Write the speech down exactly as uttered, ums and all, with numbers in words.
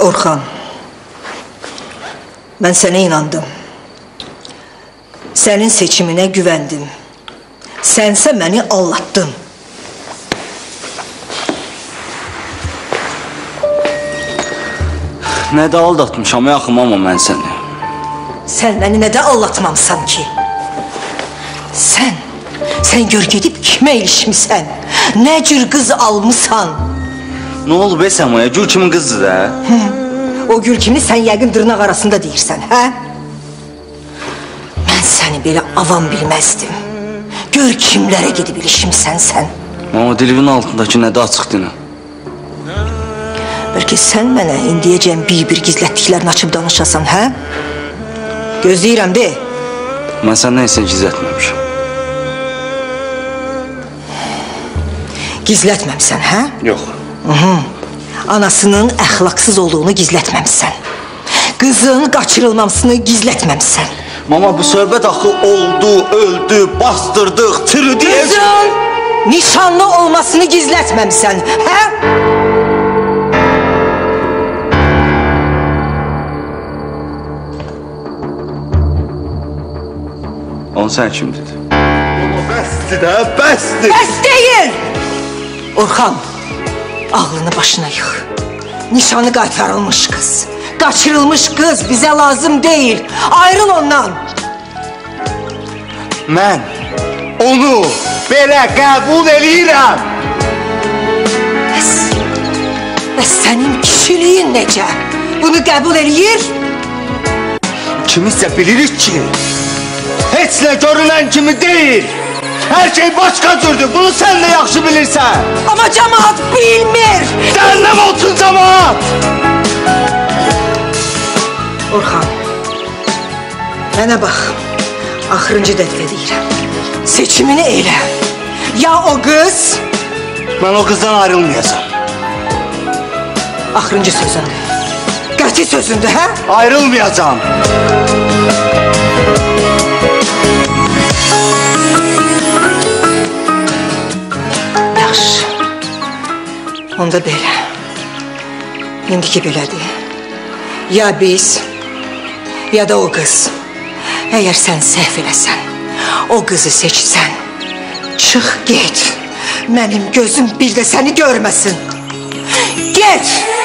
Orxan, ben sana inandım. Senin seçimine güvendim. Sense beni aldattın. Ne de aldatmışam yaxım, ama mən seni. Sen beni ne de aldatmamsan ki? Sen, sen gör gedib kime ilişmişsən? Ne cür kız almışsan? Ne oldu be Səmaya? Gül kimin kızı da? O gül kimi sen yəqin dırnaq arasında deyirsən, hə? Ben seni belə avam bilməzdim. Gör kimlərə gedib ilişmişsən sen. Ama dilimin altındaki ne de açıqdı ne? Belki sen mənə indiyəcən bir-bir gizlətdiklərini açıb danışasan, hə? Gözləyirəm de. Mən səndən heç nə gizlətməmişəm. Gizlətməmsən, hə? Yox. Hı-hı. Anasının əxlaqsız olduğunu gizlətməmsən. Qızın qaçırılmamasını gizlətməmsən. Mama, bu söhbət axı oldu, öldü, bastırdıq, çürüdü. Qızın nişanlı olmasını gizlətməmsən, hə? Onu sen kim dedi? Ama bəsdir ha, bəsdir! Bəs deyil! Orxan, ağlını başına yıx. Nişanı qaytarılmış kız. Qaçırılmış kız bize lazım değil. Ayrıl ondan! Mən onu belə qəbul eləyirəm! Bəs, bəs sənin kişiliyin necə? Bunu qəbul eləyir? Kimisə bilirik ki, hiçle görünen kimi değil. Her şey başka türdür. Bunu sen de yaxşı bilirsen. Ama cemaat bilmir. Cehennem olsun cemaat. Orxan, bana bak. Axırıncı dəfə deyirəm. Seçimini elə. Ya o kız? Ben o kızdan ayrılmayacağım. Axırıncı sözündü. Qəti sözündü, hə? Ayrılmayacağım. Yaxşı. Onda belə. İndiki belədir. Ya biz, ya da o qız. Əgər sən səhv eləsən, o qızı seçsən, çıx get. Mənim gözüm bir də səni görməsin. Get!